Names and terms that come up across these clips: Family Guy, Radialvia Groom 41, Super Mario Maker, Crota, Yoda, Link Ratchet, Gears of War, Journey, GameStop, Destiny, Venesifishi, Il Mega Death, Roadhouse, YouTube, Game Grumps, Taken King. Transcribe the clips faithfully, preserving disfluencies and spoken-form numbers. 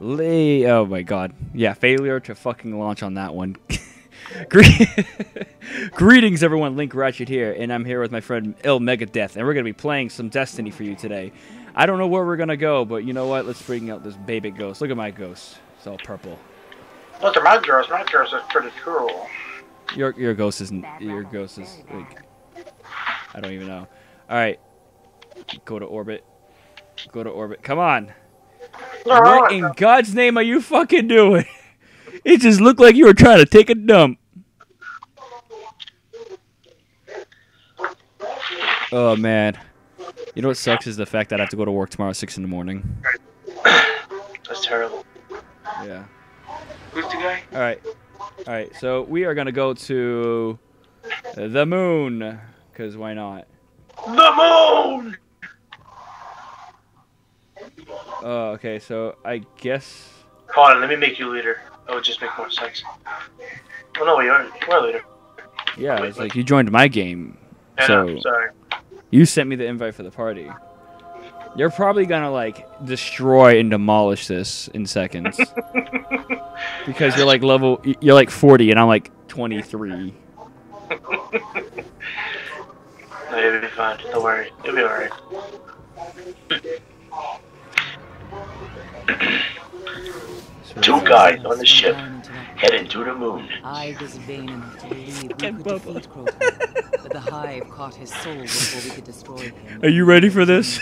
Lay oh my god. Yeah, failure to fucking launch on that one. Greetings everyone, Link Ratchet here, and I'm here with my friend Il Mega Death, and we're going to be playing some Destiny for you today. I don't know where we're going to go, but you know what? Let's bring out this baby ghost. Look at my ghost. It's all purple. Look at my ghost. My ghost is pretty cool. Your, your ghost isn't... Your ghost is... Like, I don't even know. Alright. Go to orbit. Go to orbit. Come on! No, what in God's name are you fucking doing? It just looked like you were trying to take a dump. Oh, man. You know what sucks is the fact that I have to go to work tomorrow at six in the morning. That's terrible. Yeah. Who's the guy? All right. All right, so we are going to go to the moon, because why not? The moon! Oh, okay, so I guess... Hold on, let me make you leader. That would just make more sense. Oh, no, we are. We're a leader. Yeah, it's like you joined my game. Yeah, so no, sorry. You sent me the invite for the party. You're probably gonna, like, destroy and demolish this in seconds. Because you're, like, level... You're, like, forty, and I'm, like, twenty-three. No, it'll be fine. Don't worry. It'll be alright. Two guys on the ship heading to the moon. I was vain to believe we could defeat Crota, but the Hive caught his soul before we could destroy him. Are you ready for this?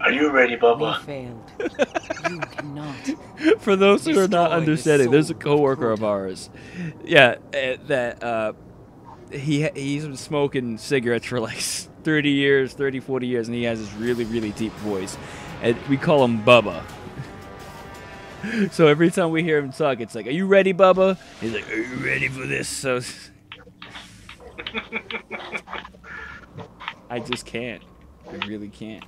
Are you ready, Bubba? We failed. You cannot. For those who are not understanding, there's a coworker of ours. Yeah, uh, that uh, he he's been smoking cigarettes for like thirty years, thirty, forty years, and he has this really, really deep voice, and we call him Bubba. So every time we hear him talk, it's like, "Are you ready, Bubba?" He's like, "Are you ready for this?" So I just can't. I really can't.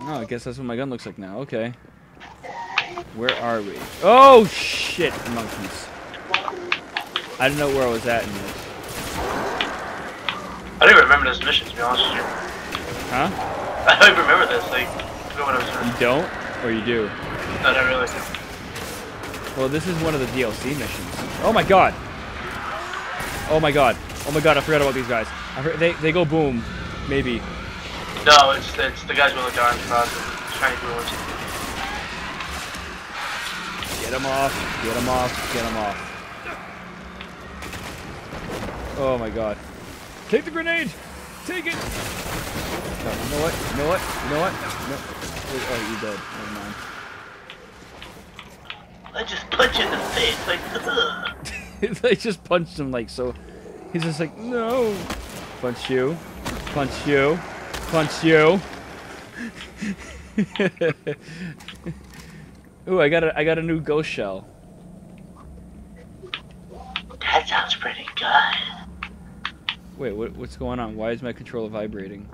Oh, I guess that's what my gun looks like now. Okay. Where are we? Oh shit, monkeys! I didn't know where I was at in this. I don't even remember this mission, to be honest with you. Huh? I don't even remember this. Like. You don't? Or you do? No, not really. Well, this is one of the D L C missions. Oh my god! Oh my god. Oh my god, I forgot about these guys. I heard they, they go boom. Maybe. No, it's, it's the guys with the darn crossing. Trying to do it. Get him off. Get him off. Get him off. Oh my god. Take the grenade! Take it! No, you know what? You know what? You know what? No. Oh, you dead. Never mind. I just punched him in the face, like, ugh. I just punched him, like, so... He's just like, no! Punch you. Punch you. Punch you. Ooh, I got a, I got a new ghost shell. That sounds pretty good. Wait, what, what's going on? Why is my controller vibrating?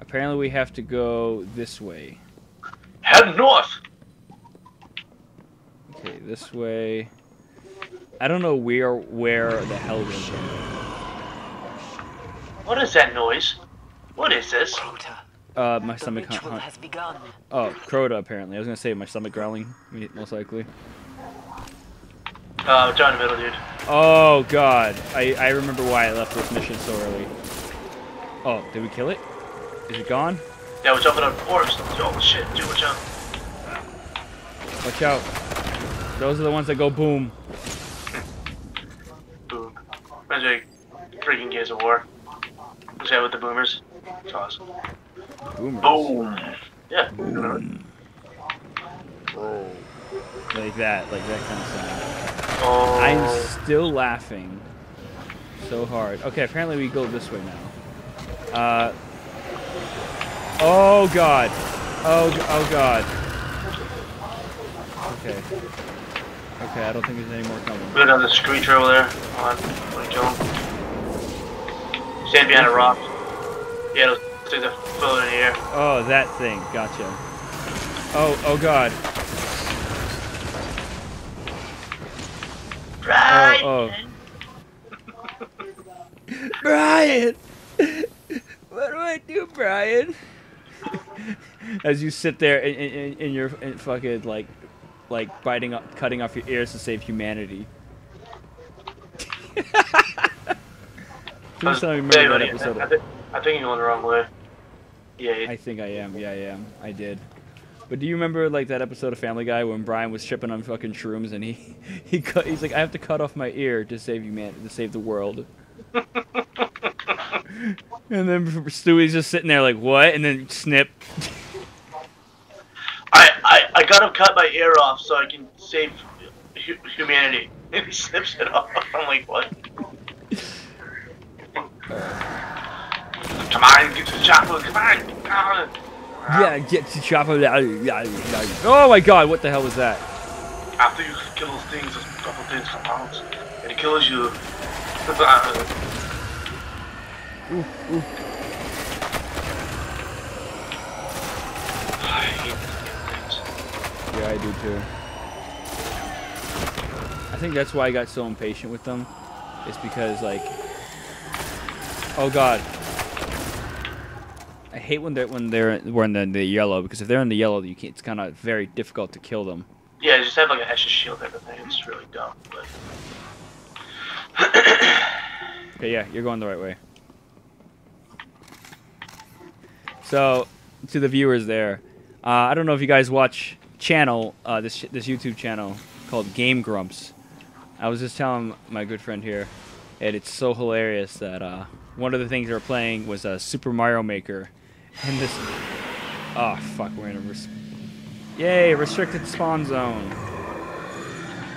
Apparently we have to go this way. Head north! Okay, this way... I don't know where where the hell we're going. What is that noise? What is this? Crota. Uh, my the stomach... Huh. Has begun. Oh, Crota, apparently. I was gonna say my stomach growling, most likely. Uh, John Middle, dude. Oh, God. I, I remember why I left this mission so early. Oh, did we kill it? Is it gone? Yeah, we're jumping on orbs. Oh shit, dude, watch out. Watch out. Those are the ones that go boom. Boom. That's like freaking Gears of War. What's that with the boomers? It's awesome. Boomers. Boom. Yeah. Boom. Boom. Like that, like that kind of sound. Oh. I'm still laughing so hard. Okay, apparently we go this way now. Uh. Oh god. Oh, oh god. Okay. Okay, I don't think there's any more coming. Put it on the screecher over there. Come on. Let me kill him. Stand behind a rock. Yeah, those things are floating in the air. Oh, that thing. Gotcha. Oh, oh god. Brian! Oh, oh. Brian! What do I do, Brian? as you sit there in, in, in your in fucking like, like biting up, cutting off your ears to save humanity. Please tell me you remember that episode. I, th I think you're going the wrong way. Yeah. I think I am. Yeah, I am. I did. But do you remember like that episode of Family Guy when Brian was tripping on fucking shrooms and he he cut, he's like, I have to cut off my ear to save humanity, to save the world. And then Stewie's just sitting there like, what? And then snip. I, I I gotta cut my ear off so I can save hu humanity. And he snips it off. I'm like, what? Come on, get to the chopper. Come on. Come on. Yeah, get to chopper. Oh my god, what the hell was that? After you kill those things, there's a couple things come out, and it kills you. Ooh, ooh. I hate these. Yeah, I do too. I think that's why I got so impatient with them. It's because, like, oh god. I hate when they're when they're when they're in the yellow, because if they're in the yellow, you can't, it's kind of very difficult to kill them. Yeah, just have like an extra shield and everything. It's really dumb. But okay, yeah, you're going the right way. So, to the viewers there, uh, I don't know if you guys watch channel uh, this this YouTube channel called Game Grumps. I was just telling my good friend here, and it's so hilarious that uh, one of the things they were playing was uh, Super Mario Maker. And this... Oh, fuck, we're in a... Res Yay, restricted spawn zone.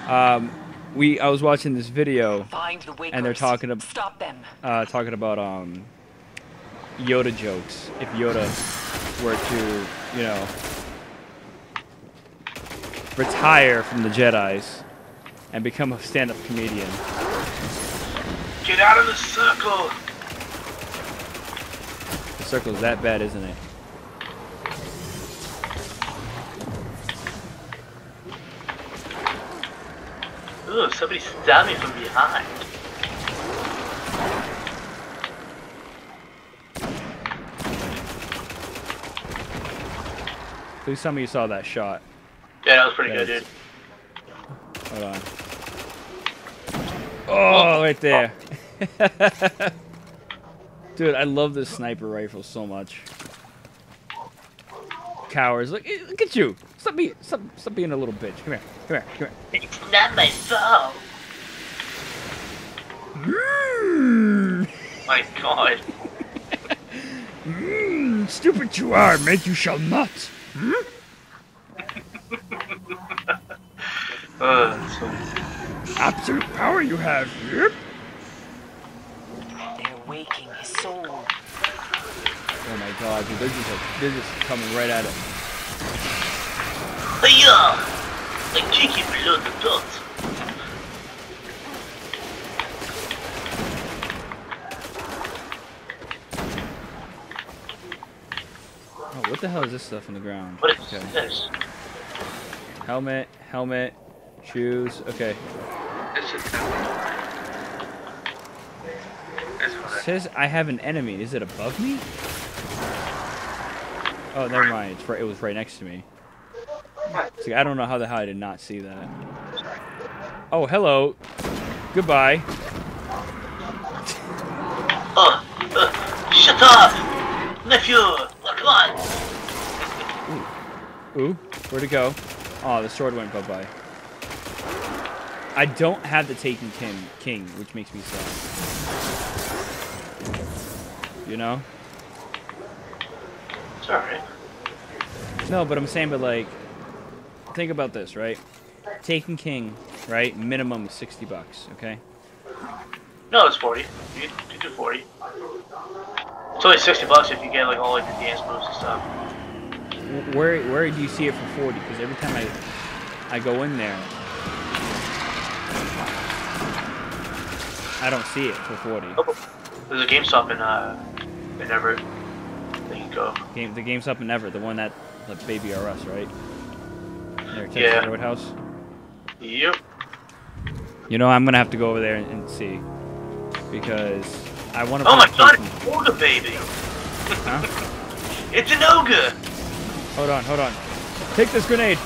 Um, we... I was watching this video, Find the and they're talking, ab Stop them. Uh, talking about um, Yoda jokes. If Yoda were to, you know, retire from the Jedis and become a stand-up comedian. Get out of the circle! The circle's that bad, isn't it? Ooh, somebody stabbed me from behind. At least some of you saw that shot. Yeah, that was pretty that good, was... dude. Hold on. Oh, right there. Oh. Dude, I love this sniper rifle so much. Cowards, look, look at you. Stop being, stop, stop being a little bitch. Come here, come here, come here. It's not my fault. Mm. My god. Mm, stupid you are, mate. You shall not. Hmm? uh, that's funny. Absolute power you have. Yep. They're waking his soul. Oh my god, dude, they're just like, they're just coming right at him. Hey ya! I kick him below the belt. Oh, what the hell is this stuff on the ground? What is okay. this? Helmet, helmet, shoes. Okay. It says I have an enemy. Is it above me? Oh, never mind. It's right, it was right next to me. It's like, I don't know how the hell I did not see that. Oh, hello. Goodbye. Oh, uh, shut up, nephew. Come on. Ooh. Ooh, where'd it go? Oh, the sword went bye-bye. I don't have the Taken King, King, which makes me sad. You know? It's alright. No, but I'm saying, but like, think about this, right? Taken King, right? Minimum is sixty bucks, okay? No, it's forty. You can do forty. It's only sixty bucks if you get like all like the dance moves and stuff. Where, where do you see it for forty? Because every time I, I go in there, I don't see it for forty. Oh, there's a GameStop in uh, in Everett. There you go. Game, the GameStop in Everett, the one that the Baby R Us, right? There, yeah. Roadhouse. Yep. You know, I'm gonna have to go over there and, and see, because I want to. Oh my god! It's an ogre, baby. Huh? It's an ogre. Hold on, hold on. Take this grenade.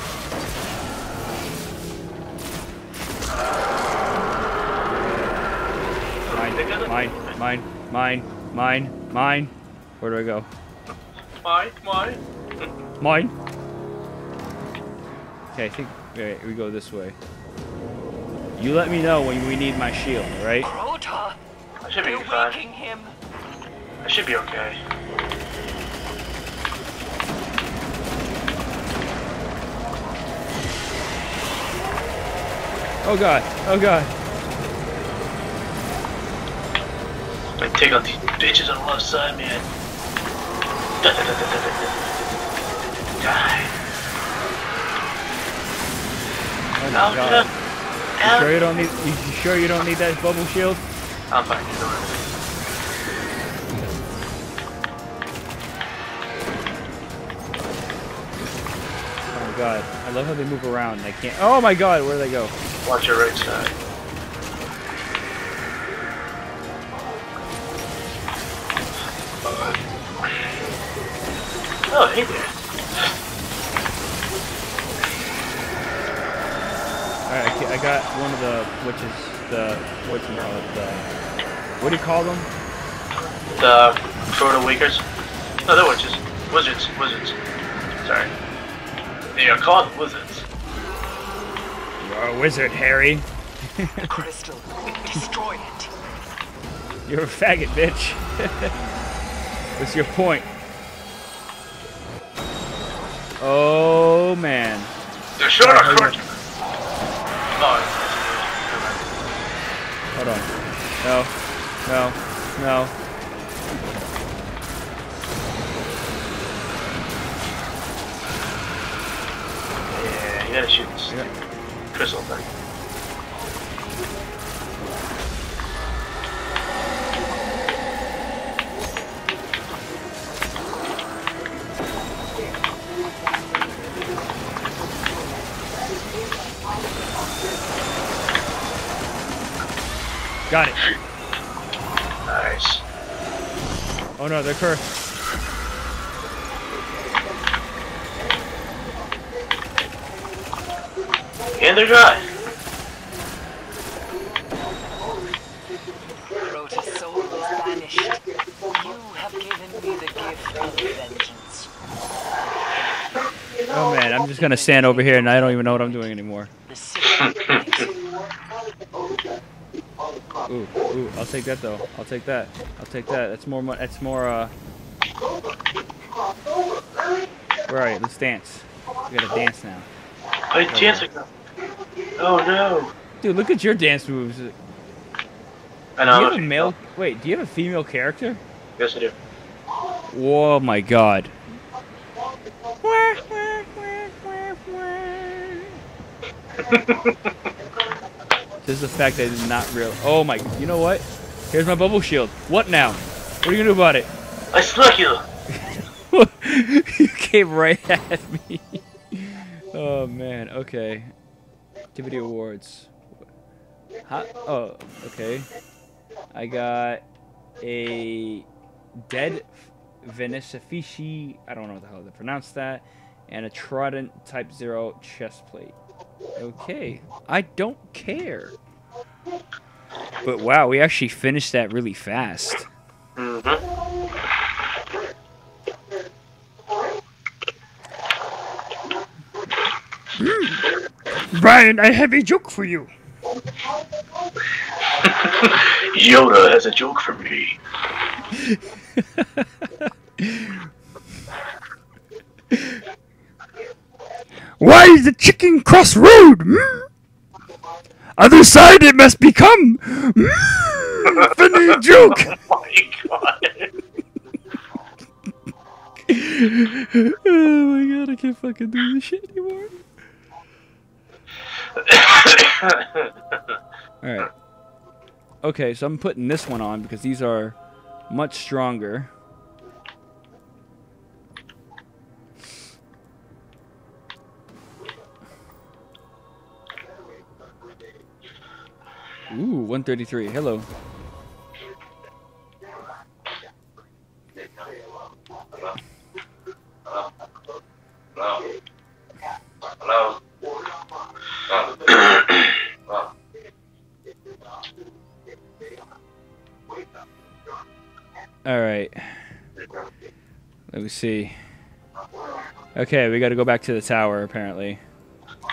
Mine, mine, mine, mine, mine, mine. Where do I go? Mine, mine. Mine. Okay, I think wait, we go this way. You let me know when we need my shield, right? Crota, I should be fine. Him. I should be okay. Oh god, oh god. I take out these bitches on the left side, man. Da, da, da, da, da, da. Die. Oh my god. You sure you don't need you sure you don't need that bubble shield? I'm fine, you don't have it. God, I love how they move around. I can't. Oh my God, where do they go? Watch your right side. Oh, hey there. All right, I got one of the which is the what do you call it? The, what do you call them? The Crota Wakers. No, they're witches. Wizards. Wizards. Sorry. They are called wizards. You're a wizard, Harry. The crystal. Destroy it. You're a faggot, bitch. What's your point? Oh, man. They're showing a crystal. Hold on. No. No. No. You gotta shoot this yeah. crystal thing. Got it. Nice. Oh no, they're cursed. And they're dry. Crota's soul is banished. You have given me the gift of vengeance. Oh man, I'm just gonna stand over here and I don't even know what I'm doing anymore. Ooh, ooh, I'll take that though. I'll take that. I'll take that. That's more. That's more. Uh. Where are you? Let's dance. We gotta dance now. I dance again. Oh no. Dude, look at your dance moves. I know. Do you have a male wait, do you have a female character? Yes I do. Oh my god. This is the fact that I did not real oh my you know what? Here's my bubble shield. What now? What are you gonna do about it? I struck you. You came right at me. Oh man, okay. Activity awards. How, oh, okay. I got a dead Venesifishi, I don't know how to pronounce that, and a Trident Type Zero chest plate. Okay, I don't care. But wow, we actually finished that really fast. Mm-hmm. Brian, I have a joke for you. Yoda has a joke for me. Why is the chicken cross road? Mm? Other side it must become. Mm, funny joke. Oh my god. Oh my god, I can't fucking do this shit anymore. Alright. Okay, so I'm putting this one on because these are much stronger. Ooh, one thirty-three. Hello. Hello? Hello? Oh. Oh. Alright. Let me see. Okay, we gotta go back to the tower, apparently.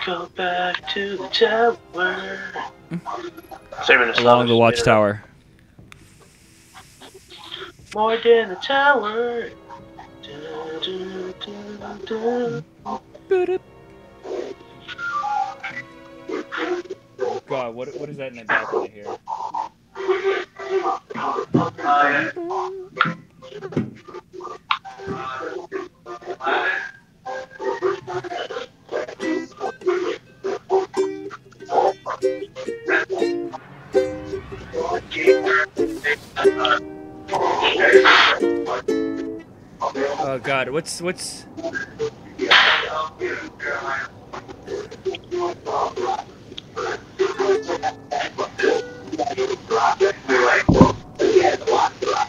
Go back to the tower. Mm-hmm. Along the watchtower. More than the tower. Du, du, du, du. God, what, what is that in the background here? Oh God, what's what's?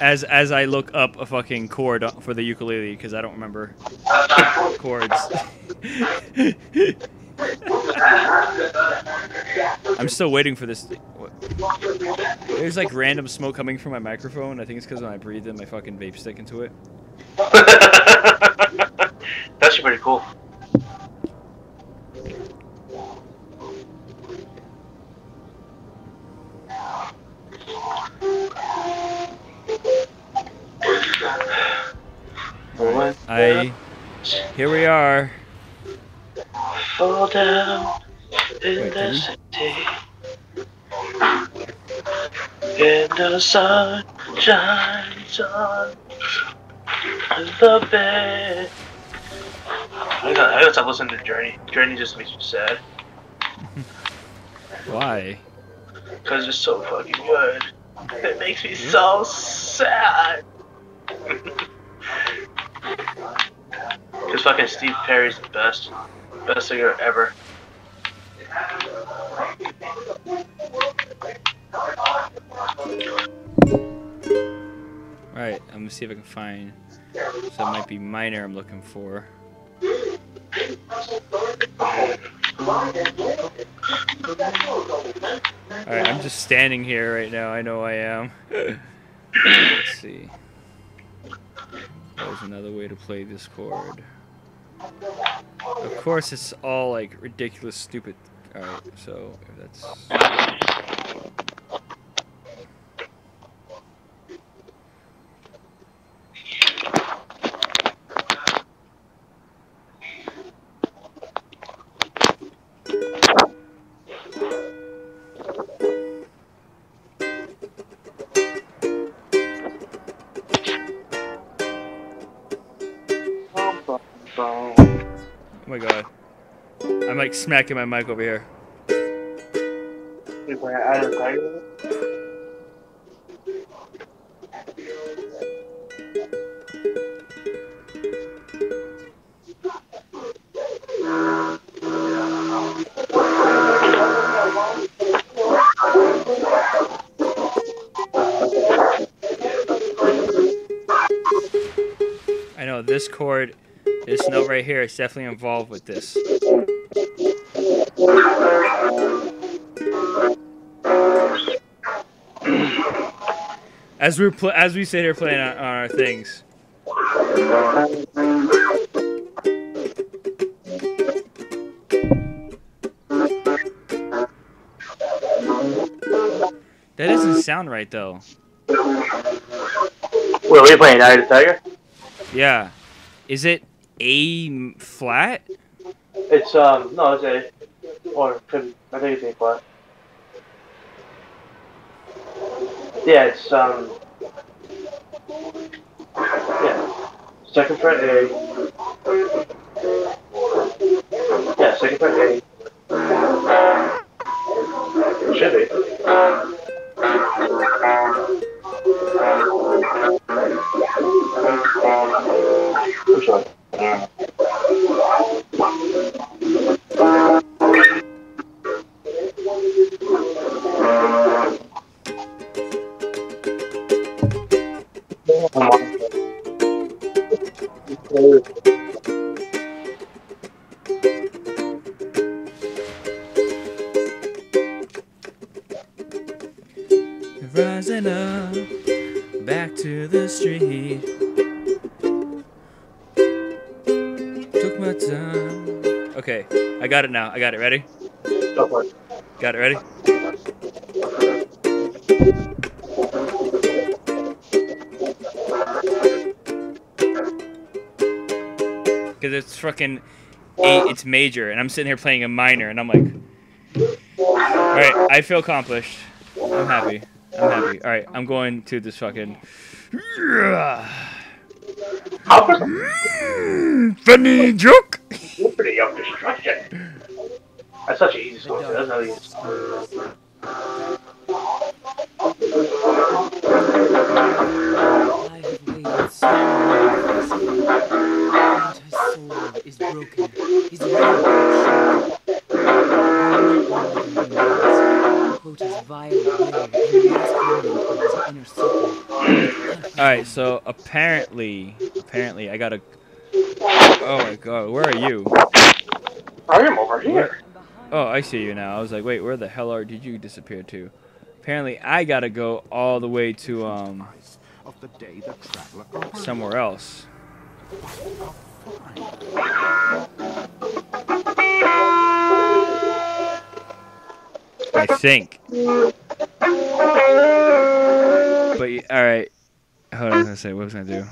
As as I look up a fucking chord for the ukulele because I don't remember chords. I'm still waiting for this. What? There's like random smoke coming from my microphone. I think it's because when I breathe in, my fucking vape stick into it. That's pretty cool. Right. I. Here we are. Fall down in Wait, the city. And the sun shines on the bed. I gotta, I gotta stop listening to Journey. Journey just makes me sad. Why? Because it's so fucking good. It makes me yeah. so sad. Because fucking Steve Perry's the best. Best singer ever. Alright, I'm gonna see if I can find. So it might be minor I'm looking for. Alright, I'm just standing here right now. I know I am. Let's see. There's another way to play this chord. Of course, it's all like ridiculous, stupid. Alright, so if that's. Smacking my mic over here. I know this chord, this note right here is definitely involved with this. As we pl as we sit here playing on, on our things. That doesn't sound right though. Wait, are you playing Eye of the Tiger? Yeah. Is it A flat? It's um no, it's A. Or, I think it's A flat. Yeah, it's, um... yeah. Second fret A. Yeah, second fret A. It should be. I'm sorry. rising up, back to the street. Took my time. Okay, I got it now. I got it. Ready? Got it. Ready? Because it's fucking eight, it's major, and I'm sitting here playing a minor, and I'm like, alright, I feel accomplished. I'm happy. I'm happy. Alright, I'm going to this fucking... Funny joke! Liberty of destruction. That's such an easy song. That's not easy song. I've waited so long. His soul is broken. His reality is Alright, so apparently, apparently I gotta... Oh my god, where are you? I am over here. Where... Oh, I see you now. I was like, wait, where the hell are did you disappear to? Apparently I gotta go all the way to, um... somewhere else. I think. But, alright. Hold on, I was gonna say, what was I gonna do?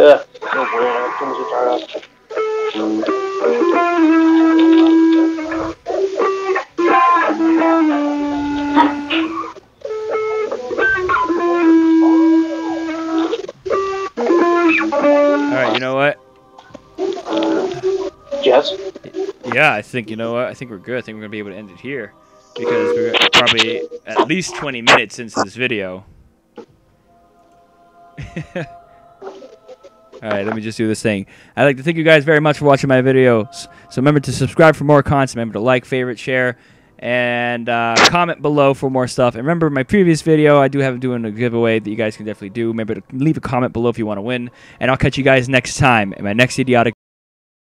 Yeah. Alright, you know what? Yes? Yeah, I think, you know what, I think we're good. I think we're going to be able to end it here, because we're probably at least twenty minutes into this video. Alright, let me just do this thing. I'd like to thank you guys very much for watching my videos. So remember to subscribe for more content. Remember to like, favorite, share, and uh, comment below for more stuff. And remember my previous video, I do have doing a giveaway that you guys can definitely do. Remember to leave a comment below if you want to win. And I'll catch you guys next time in my next idiotic